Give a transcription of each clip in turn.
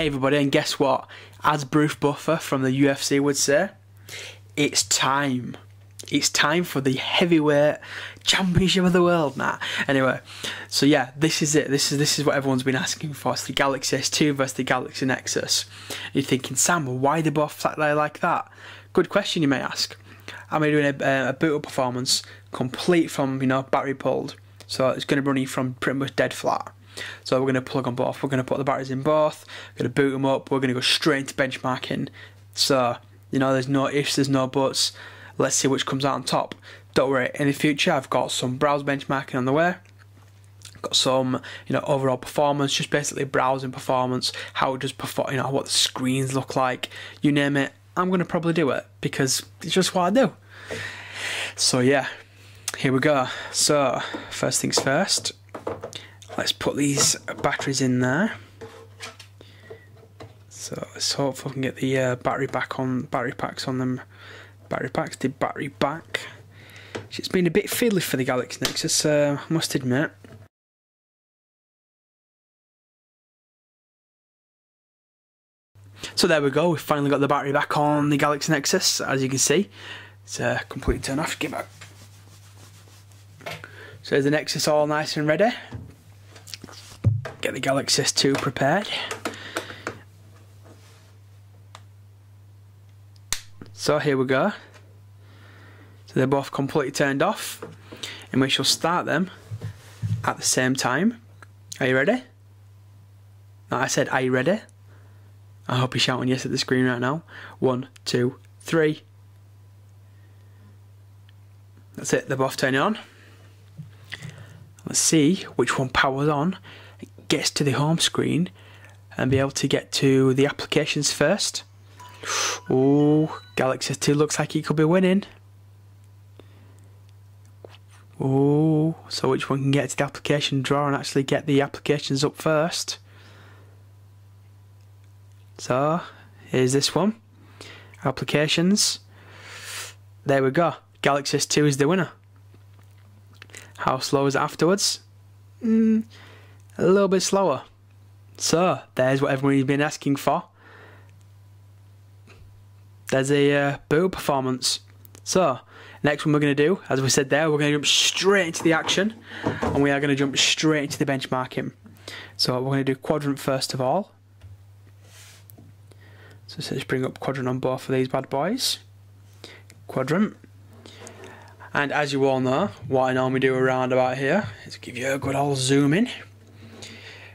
Hey everybody, and guess what? As Bruce Buffer from the UFC would say, it's time. It's time for the heavyweight championship of the world. Anyway, so yeah, this is it. This is what everyone's been asking for. It's the Galaxy S2 versus the Galaxy Nexus. And you're thinking, Sam, why the both flat lay like that? Good question, you may ask. I'm doing a boot up performance, complete from battery pulled, so it's going to be running from pretty much dead flat. So we're going to plug on both. We're going to put the batteries in both. We're going to boot them up. We're going to go straight into benchmarking. So there's no ifs, there's no buts. Let's see which comes out on top. Don't worry, in the future I've got some browse benchmarking on the way. I've got some, overall performance, just basically browsing performance, how it does perform, what the screens look like, you name it. I'm gonna probably do it because it's just what I do. So yeah, here we go. So first things first, let's put these batteries in there. So let's hope I can get the battery packs on them. It's been a bit fiddly for the Galaxy Nexus, I must admit. So there we go, we've finally got the battery back on the Galaxy Nexus, as you can see. It's completely turned off, give it a... So there's the Nexus all nice and ready. Get the Galaxy S2 prepared. So here we go. So they're both completely turned off, and we shall start them at the same time. Are you ready? No, I said, are you ready? I hope you're shouting yes at the screen right now. 1, 2, 3. That's it, they're both turning on. Let's see which one powers on, gets to the home screen, and be able to get to the applications first. Oh, Galaxy S2 looks like he could be winning. Oh, so which one can get to the application drawer and actually get the applications up first? So, here's this one. Applications. There we go. Galaxy S2 is the winner. How slow is it afterwards? A little bit slower. So, there's what everyone's been asking for. There's a boot performance. So, next one we're going to do, as we said there, we're going to jump straight into the action, and we are going to jump straight into the benchmarking. So we're going to do Quadrant first of all. So let's bring up Quadrant on both of these bad boys. Quadrant. And as you all know, what I normally do around about here is give you a good old zoom in.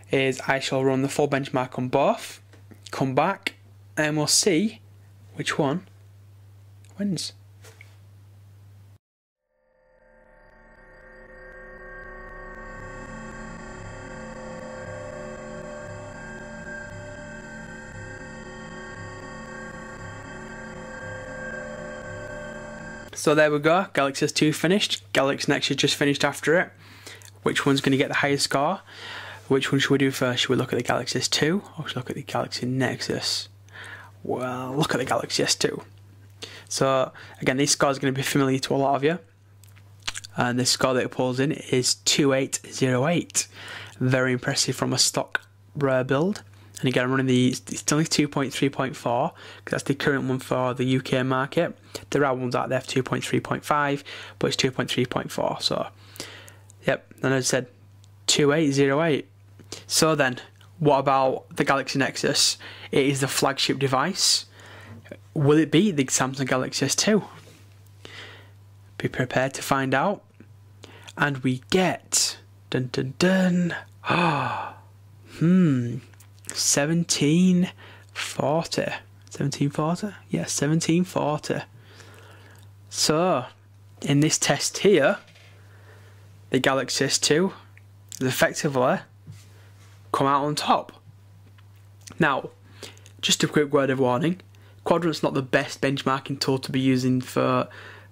Is I shall run the full benchmark on both, come back, and we'll see which one wins. So there we go, Galaxy S2 finished, Galaxy Nexus just finished after it. Which one's going to get the highest score? Which one should we do first? Should we look at the Galaxy S2 or should we look at the Galaxy Nexus? Well, look at the Galaxy S2. So again, this score is going to be familiar to a lot of you, and this score that it pulls in is 2808. Very impressive from a stock rare build. And again, I'm running the, it's only 2.3.4, because that's the current one for the UK market. There are ones out there for 2.3.5, but it's 2.3.4. So, yep, and I said 2808. So then, what about the Galaxy Nexus? It is the flagship device. Will it be the Samsung Galaxy S2? Be prepared to find out. And we get... Dun dun dun... Ah... Oh, 1740. 1740? Yeah, 1740. So, in this test here, the Galaxy S2 has effectively come out on top. Now, just a quick word of warning, Quadrant's not the best benchmarking tool to be using for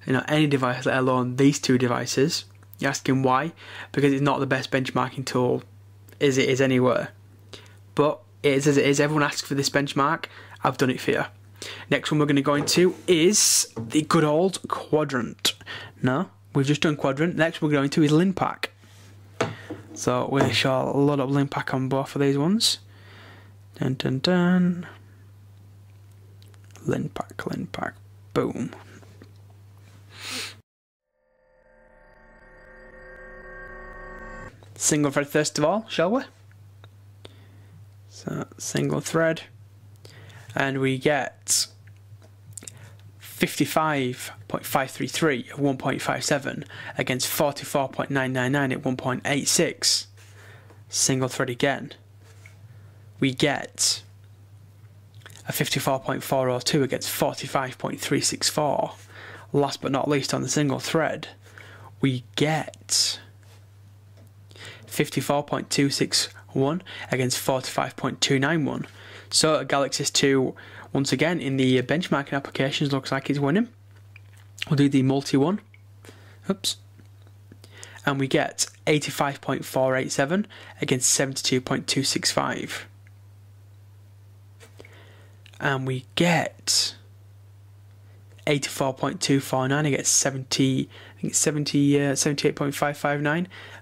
any device, let alone these two devices. You're asking why? Because it's not the best benchmarking tool as it is anywhere. But it is as it is, everyone asks for this benchmark, I've done it for you. Next one we're going to go into is the good old Quadrant. No, we've just done Quadrant. Next one we're going to is Linpack. So we shall load up Linpack on both of these ones. Dun dun dun. Linpack. Boom. Single thread first of all, shall we? So, single thread. And we get 55.533 at 1.57 against 44.999 at 1.86. Single thread again. We get a 54.402 against 45.364. Last but not least on the single thread, we get 54.261 against 45.291. So Galaxy S2, once again, in the benchmarking applications, looks like it's winning. We'll do the multi one. Oops. And we get 85.487 against 72.265. And we get 84.249 against 78.559.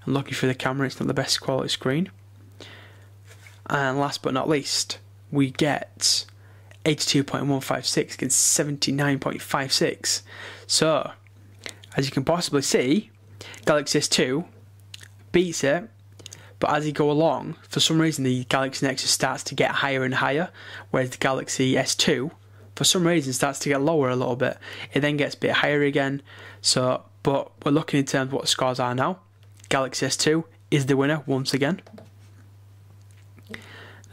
And looking through the camera, it's not the best quality screen. And last but not least, we get 82.156 against 79.56. So, as you can possibly see, Galaxy S2 beats it, but as you go along, for some reason the Galaxy Nexus starts to get higher and higher, whereas the Galaxy S2, for some reason, starts to get lower a little bit. It then gets a bit higher again. So, but we're looking in terms of what the scores are now. Galaxy S2 is the winner once again.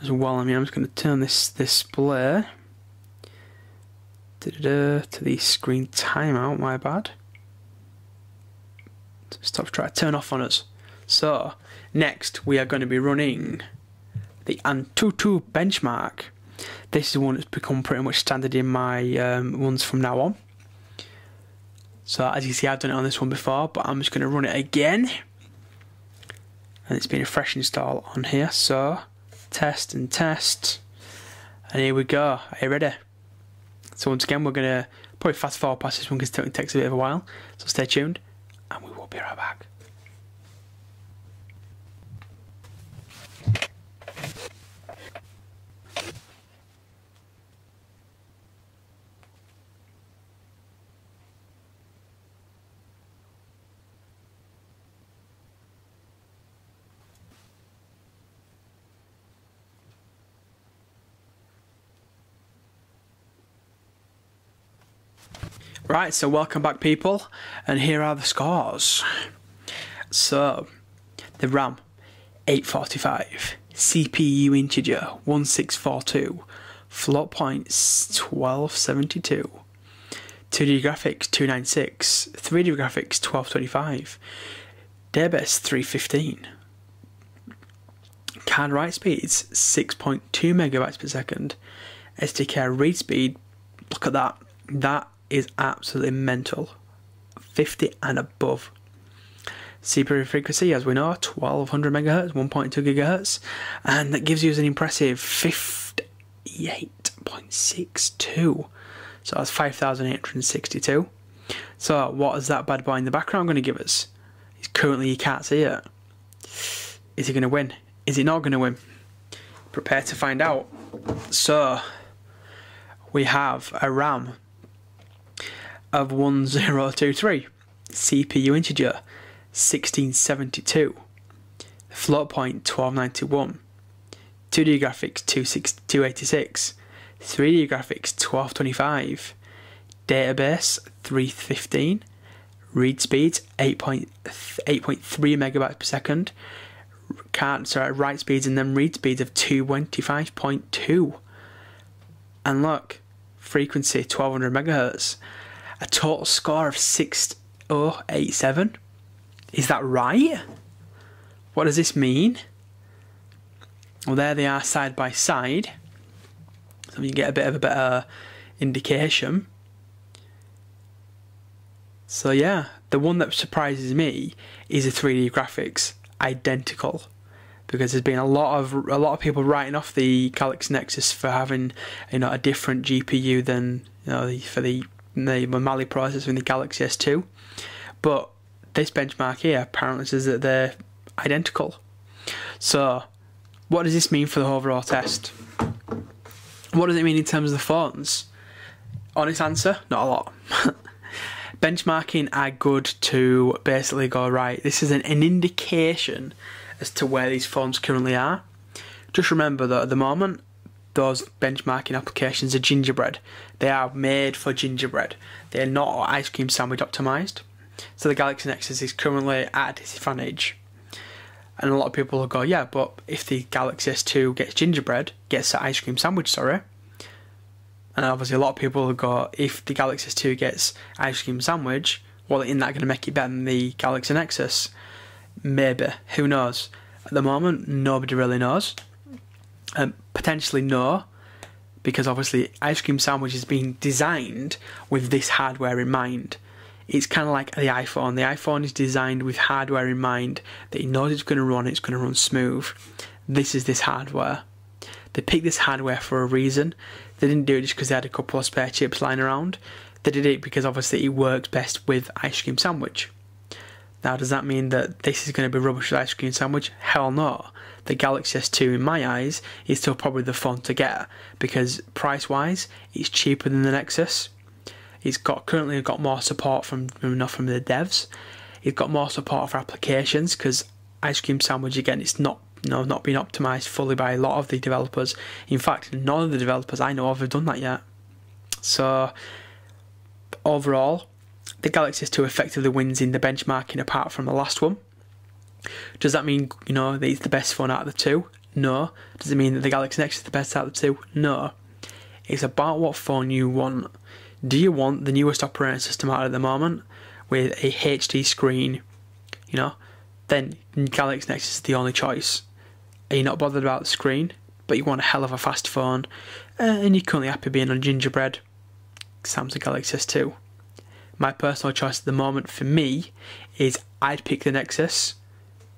As well, I mean, I'm just going to turn this display to the screen timeout, my bad. Stop trying to turn off on us. So, next we are going to be running the Antutu benchmark. This is one that's become pretty much standard in my ones from now on. So, as you see, I've done it on this one before, but I'm just going to run it again. And it's been a fresh install on here, so test and test, and here we go. Are you ready? So once again, we're going to probably fast forward past this one because it takes a bit of a while, so stay tuned and we will be right back. Right, so welcome back, people, and here are the scores. So, the RAM, 845, CPU integer, 1642, float point, 1272, 2D graphics, 296, 3D graphics, 1225, database, 315, card write speeds, 6.2 megabytes per second, SDK read speed, look at that, that is absolutely mental, 50 and above. CPU frequency, as we know, 1200 megahertz, 1.2 gigahertz, and that gives you an impressive 58.62. So that's 5,862. So what is that bad boy in the background going to give us? It's currently you can't see it. Is he going to win? Is he not going to win? Prepare to find out. So we have a RAM of 1023, CPU integer 1672, float point 1291, 2D graphics 286, 3D graphics 1225, database 315, read speeds 8.3 megabytes per second, write speeds and then read speeds of 225.2, and look, frequency 1200 megahertz. A total score of 6087. Is that right? What does this mean? Well, there they are side by side, so you get a bit of a better indication. So yeah, the one that surprises me is the 3D graphics, identical, because there's been a lot of people writing off the Galaxy Nexus for having, you know, a different GPU than, you know, for the Mali processor in the Galaxy S2, but this benchmark here apparently says that they're identical. So what does this mean for the overall test? What does it mean in terms of the phones? Honest answer, not a lot. Benchmarking are good to basically go, right, this is an indication as to where these phones currently are. Just remember that at the moment, those benchmarking applications are Gingerbread. They are made for Gingerbread. They are not Ice Cream Sandwich optimised. So the Galaxy Nexus is currently at a disadvantage. And a lot of people will go, yeah, but if the Galaxy S2 gets Ice Cream Sandwich, sorry. And obviously a lot of people will go, if the Galaxy S2 gets Ice Cream Sandwich, well, isn't that going to make it better than the Galaxy Nexus? Maybe. Who knows? At the moment, nobody really knows. Potentially no, because obviously Ice Cream Sandwich is being designed with this hardware in mind. It's kind of like the iPhone. The iPhone is designed with hardware in mind that it knows it's going to run smooth. This is this hardware. They picked this hardware for a reason. They didn't do it just because they had a couple of spare chips lying around. They did it because obviously it works best with Ice Cream Sandwich. Now, does that mean that this is going to be rubbish with Ice Cream Sandwich? Hell no. The Galaxy S2, in my eyes, is still probably the phone to get, because price-wise, it's cheaper than the Nexus. It's got currently more support from the devs. It's got more support for applications, because Ice Cream Sandwich, again, it's not been optimised fully by a lot of the developers. In fact, none of the developers I know of have done that yet. So, overall, the Galaxy S2 effectively wins in the benchmarking apart from the last one. Does that mean, you know, that it's the best phone out of the two? No. Does it mean that the Galaxy Nexus is the best out of the two? No. It's about what phone you want. Do you want the newest operating system out at the moment with a HD screen, you know? Then Galaxy Nexus is the only choice. Are you not bothered about the screen, but you want a hell of a fast phone, and you're currently happy being on Gingerbread? Samsung Galaxy S2. My personal choice at the moment for me is I'd pick the Nexus,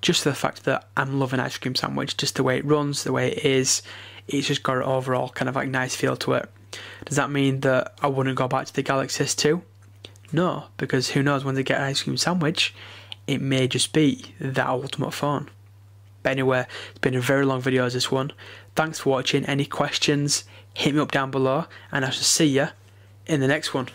just for the fact that I'm loving Ice Cream Sandwich, just the way it runs, the way it is. It's just got an overall kind of like nice feel to it. Does that mean that I wouldn't go back to the Galaxy S2? No, because who knows, when they get an Ice Cream Sandwich, it may just be that ultimate phone. But anyway, it's been a very long video as this one. Thanks for watching. Any questions, hit me up down below, and I shall see you in the next one.